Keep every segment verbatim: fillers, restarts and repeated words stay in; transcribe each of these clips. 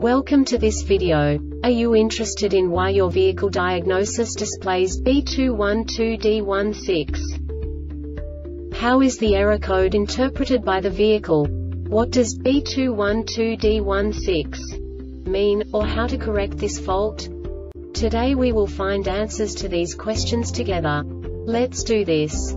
Welcome to this video. Are you interested in why your vehicle diagnosis displays B two one two D one six? How is the error code interpreted by the vehicle? What does B two one two D one six mean, or how to correct this fault? Today we will find answers to these questions together. Let's do this.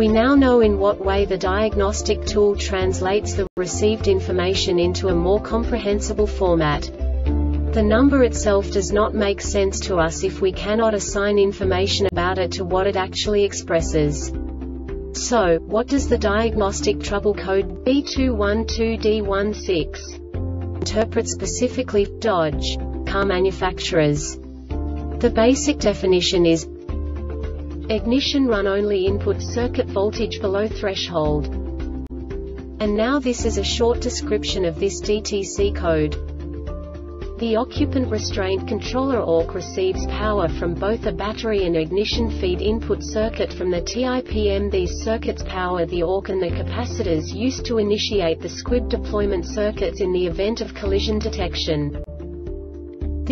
We now know in what way the diagnostic tool translates the received information into a more comprehensible format. The number itself does not make sense to us if we cannot assign information about it to what it actually expresses. So, what does the diagnostic trouble code B two one two D one six interpret specifically for Dodge car manufacturers? The basic definition is ignition run only input circuit voltage below threshold. And now this is a short description of this D T C code. The Occupant Restraint Controller (O R C) receives power from both a battery and ignition feed input circuit from the T I P M. These circuits power the O R C and the capacitors used to initiate the squib deployment circuits in the event of collision detection.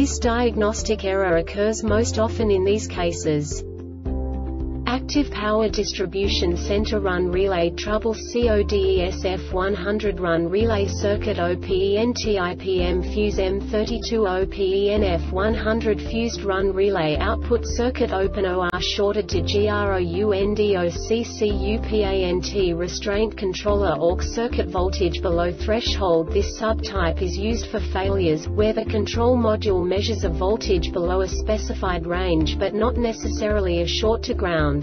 This diagnostic error occurs most often in these cases. ACTIVE POWER DISTRIBUTION CENTER RUN RELAY TROUBLE C O D E S F one hundred RUN RELAY CIRCUIT O P E N T I P M FUSE M thirty-two O P E N F one hundred FUSED RUN RELAY OUTPUT CIRCUIT OPEN O R SHORTED TO GROUND O C C U P A N T RESTRAINT CONTROLLER O R C CIRCUIT VOLTAGE BELOW THRESHOLD. This subtype is used for failures where the control module measures a voltage below a specified range but not necessarily a short to ground.